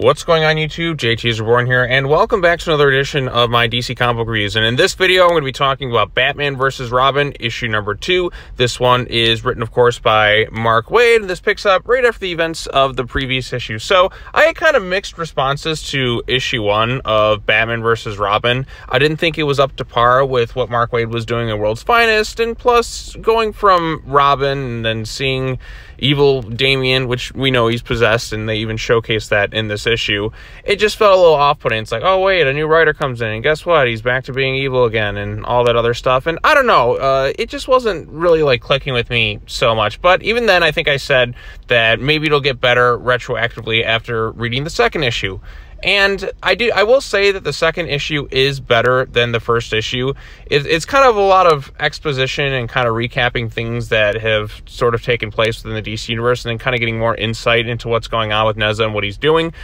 What's going on YouTube? JT's Reborn here, and welcome back to another edition of my DC Combo Reviews. And in this video, I'm going to be talking about Batman vs. Robin, issue number 2. This one is written, of course, by Mark Waid, and this picks up right after the events of the previous issue. So, I had kind of mixed responses to issue 1 of Batman vs. Robin. I didn't think it was up to par with what Mark Waid was doing in World's Finest, and plus, going from Robin and then seeing evil Damian, which we know he's possessed, and they even showcased that in this issue, it just felt a little off-putting. It's like, oh wait, a new writer comes in and guess what, he's back to being evil again and all that other stuff. And I don't know, it just wasn't really like clicking with me so much. But even then, I think I said that maybe it'll get better retroactively after reading the second issue. And I will say that the second issue is better than the first issue. It's kind of a lot of exposition and kind of recapping things that have sort of taken place within the DC universe, and then kind of getting more insight into what's going on with Nezha and what he's doing.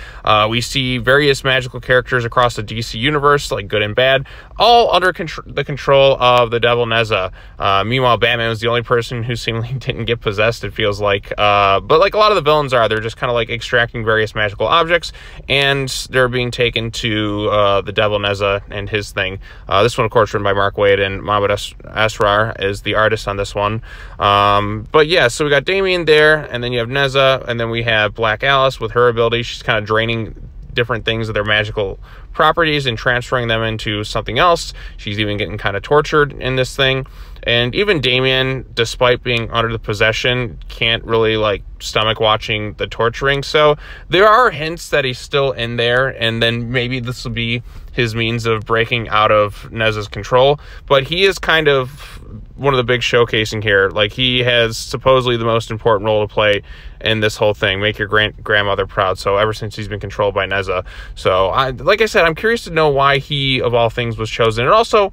We see various magical characters across the DC universe, like good and bad, all under the control of the devil Nezha. Meanwhile, Batman was the only person who seemingly didn't get possessed, it feels like. But like a lot of the villains are, they're just kind of like extracting various magical objects, and they're being taken to the devil Nezha and his thing. This one, of course, written by Mark Waid, and Mohamed Asrar is the artist on this one. But yeah, so we got Damian there, and then you have Nezha, and then we have Black Alice with her ability. She's kind of draining different things of their magical properties and transferring them into something else. She's even getting kind of tortured in this thing. And even Damian, despite being under the possession, can't really like stomach watching the torturing. So there are hints that he's still in there, and then maybe this will be his means of breaking out of Nezha's control. But he is kind of one of the big showcasing here. Like, he has supposedly the most important role to play in this whole thing. Make your grandmother proud. So ever since he's been controlled by Nezha. So like I said, I'm curious to know why he, of all things, was chosen. And also,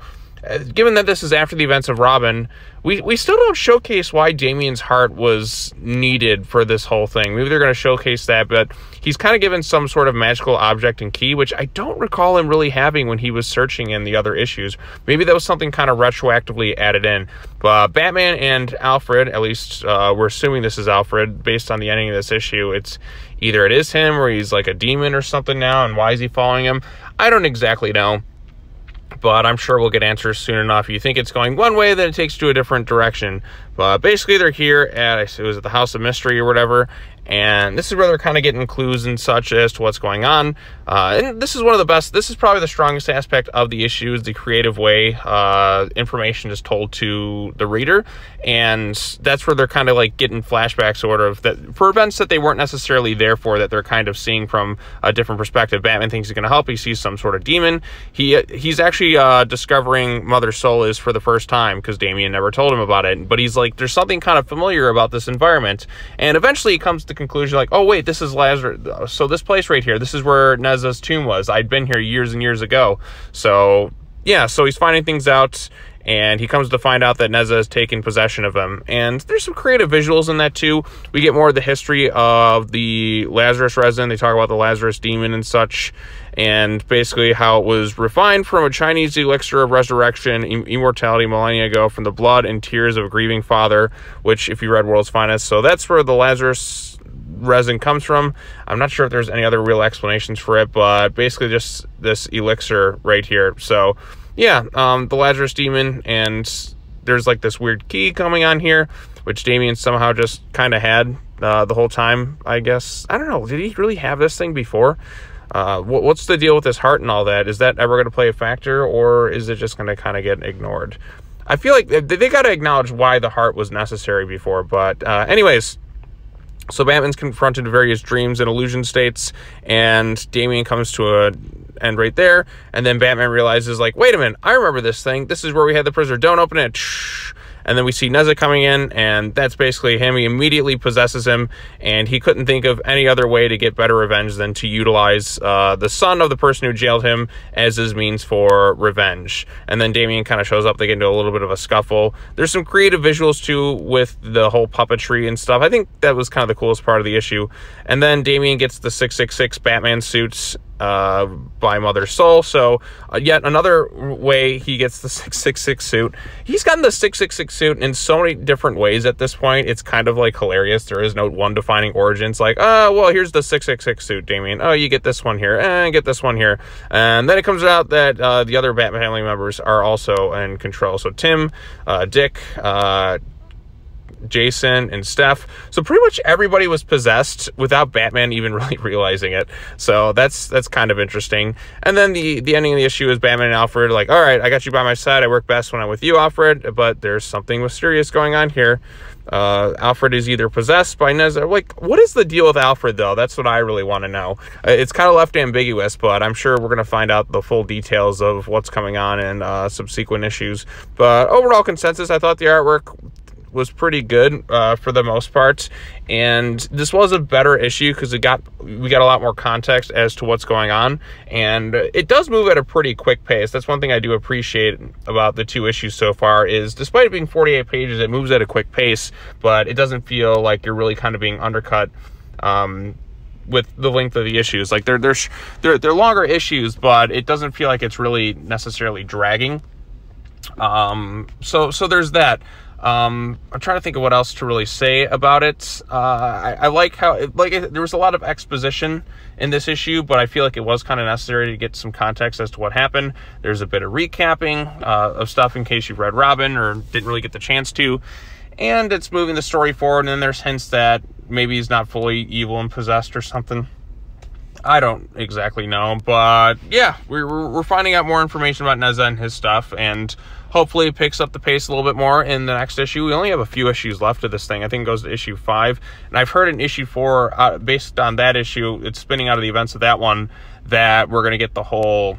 given that this is after the events of Robin, we still don't showcase why Damian's heart was needed for this whole thing. Maybe they're going to showcase that, but he's kind of given some sort of magical object and key, which I don't recall him really having when he was searching in the other issues. Maybe that was something kind of retroactively added in. Batman and Alfred, at least we're assuming this is Alfred, based on the ending of this issue, it's either it is him or he's like a demon or something now, and why is he following him? I don't exactly know. But I'm sure we'll get answers soon enough. You think it's going one way, then it takes to a different direction. But basically, they're here at, it was at the House of Mystery or whatever, and this is where they're kind of getting clues and such as to what's going on. And this is one of the best, this is probably the strongest aspect of the issue, is the creative way information is told to the reader. And that's where they're kind of like getting flashbacks sort of that for events that they weren't necessarily there for, that they're kind of seeing from a different perspective. Batman thinks he's going to help. He sees some sort of demon. He's actually discovering Mother Soul is for the first time, because Damian never told him about it. But he's like, there's something kind of familiar about this environment. And eventually he comes to the conclusion, like, oh wait, this is Lazarus. So this place right here, this is where Nezha's tomb was. I'd been here years and years ago. So yeah, so he's finding things out, and he comes to find out that Nezha has taken possession of him. And there's some creative visuals in that too. We get more of the history of the Lazarus resin. They talk about the Lazarus demon and such, and basically how it was refined from a Chinese elixir of resurrection, immortality millennia ago, from the blood and tears of a grieving father, which, if you read World's Finest, so that's where the Lazarus resin comes from. I'm not sure if there's any other real explanations for it, but basically just this elixir right here. So yeah, the Lazarus demon, and there's like this weird key coming on here, which Damian somehow just kind of had the whole time, I guess. I don't know, did he really have this thing before? What's the deal with his heart and all that? Is that ever going to play a factor, or is it just going to kind of get ignored? I feel like they got to acknowledge why the heart was necessary before, but anyways. So Batman's confronted various dreams and illusion states, and Damian comes to an end right there. And then Batman realizes, like, wait a minute, I remember this thing. This is where we had the prisoner. Don't open it. Shh. And then we see Nezha coming in, and that's basically him. He immediately possesses him, and he couldn't think of any other way to get better revenge than to utilize the son of the person who jailed him as his means for revenge. And then Damian kind of shows up. They get into a little bit of a scuffle. There's some creative visuals, too, with the whole puppetry and stuff. I think that was kind of the coolest part of the issue. And then Damian gets the 666 Batman suits, by Mother Soul. So yet another way he gets the 666 suit. He's gotten the 666 suit in so many different ways at this point. It's kind of like hilarious. There is no one defining origin. It's like, oh, well, here's the 666 suit, Damian. Oh, you get this one here and get this one here. And then it comes out that the other Bat family members are also in control. So Tim, Dick, Jason, and Steph. So pretty much everybody was possessed without Batman even really realizing it. So that's kind of interesting. And then the ending of the issue is Batman and Alfred are like, all right, I got you by my side. I work best when I'm with you, Alfred, but there's something mysterious going on here. Alfred is either possessed by Nezha. Like, what is the deal with Alfred, though? That's what I really want to know. It's kind of left ambiguous, but I'm sure we're going to find out the full details of what's coming on in subsequent issues. But overall consensus, I thought the artwork was pretty good for the most part, and this was a better issue because we got a lot more context as to what's going on, and it does move at a pretty quick pace. That's one thing I do appreciate about the two issues so far, is despite it being 48 pages, it moves at a quick pace, but it doesn't feel like you're really kind of being undercut with the length of the issues. Like they're longer issues, but it doesn't feel like it's really necessarily dragging. So there's that. I'm trying to think of what else to really say about it. I like how there was a lot of exposition in this issue, but I feel like it was kind of necessary to get some context as to what happened. There's a bit of recapping of stuff in case you've read Robin or didn't really get the chance to, and it's moving the story forward. And then there's hints that maybe he's not fully evil and possessed or something. I don't exactly know, but yeah, we're finding out more information about Nezha and his stuff, and hopefully it picks up the pace a little bit more in the next issue. We only have a few issues left of this thing. I think it goes to issue 5, and I've heard in issue 4, based on that issue, it's spinning out of the events of that one, that we're going to get the whole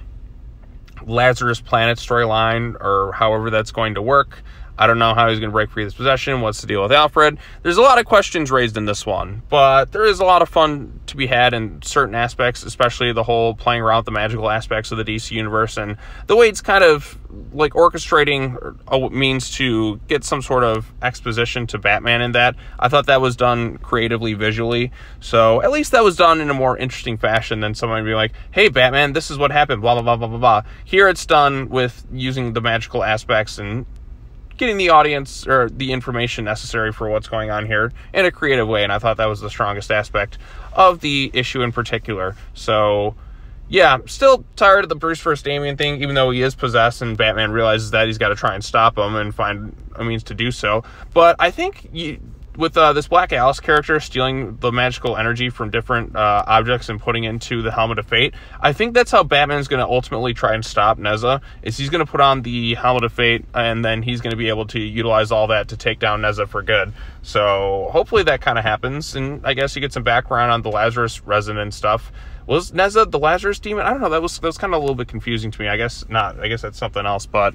Lazarus Planet storyline, or however that's going to work. I don't know how he's going to break free of this possession. What's the deal with Alfred? There's a lot of questions raised in this one, but there is a lot of fun to be had in certain aspects, especially the whole playing around with the magical aspects of the DC universe and the way it's kind of like orchestrating a means to get some sort of exposition to Batman in that. I thought that was done creatively, visually. So at least that was done in a more interesting fashion than someone being like, hey, Batman, this is what happened, blah, blah, blah, blah, blah, blah. Here it's done with using the magical aspects and getting the audience or the information necessary for what's going on here in a creative way, and I thought that was the strongest aspect of the issue in particular. So yeah, still tired of the Bruce vs. Damian thing, even though he is possessed and Batman realizes that he's got to try and stop him and find a means to do so. But I think with this Black Alice character stealing the magical energy from different objects and putting into the Helmet of Fate, I think that's how Batman's going to ultimately try and stop Nezha, is he's going to put on the Helmet of Fate, and then he's going to be able to utilize all that to take down Nezha for good. So hopefully that kind of happens, and I guess you get some background on the Lazarus resident stuff. Was Nezha the Lazarus demon? I don't know, that was kind of a little bit confusing to me. I guess not. I guess that's something else, but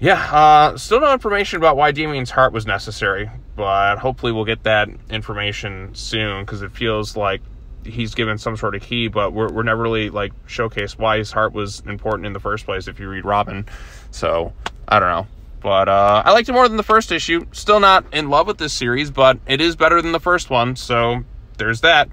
yeah, still no information about why Damian's heart was necessary, but hopefully we'll get that information soon, because it feels like he's given some sort of key, but we're never really like showcased why his heart was important in the first place if you read Robin. So I don't know, but I liked it more than the first issue. Still not in love with this series, but it is better than the first one, so there's that.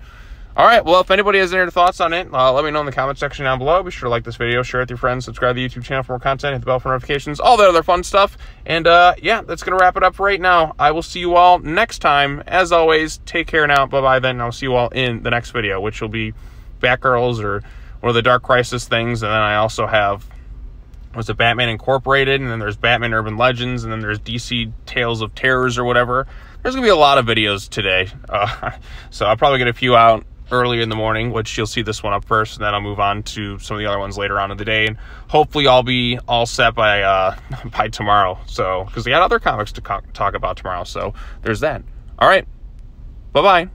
All right, well, if anybody has any thoughts on it, let me know in the comment section down below. Be sure to like this video, share it with your friends, subscribe to the YouTube channel for more content, hit the bell for notifications, all that other fun stuff. And yeah, that's going to wrap it up right now. I will see you all next time. As always, take care now. Bye-bye then, and I'll see you all in the next video, which will be Batgirls or one of the Dark Crisis things. And then I also have, was it Batman Incorporated? And then there's Batman Urban Legends, and then there's DC Tales of Terrors or whatever. There's going to be a lot of videos today. So I'll probably get a few out earlier in the morning, which you'll see this one up first, and then I'll move on to some of the other ones later on in the day, and hopefully I'll be all set by tomorrow, so, because we got other comics to talk about tomorrow, so there's that. All right, bye-bye.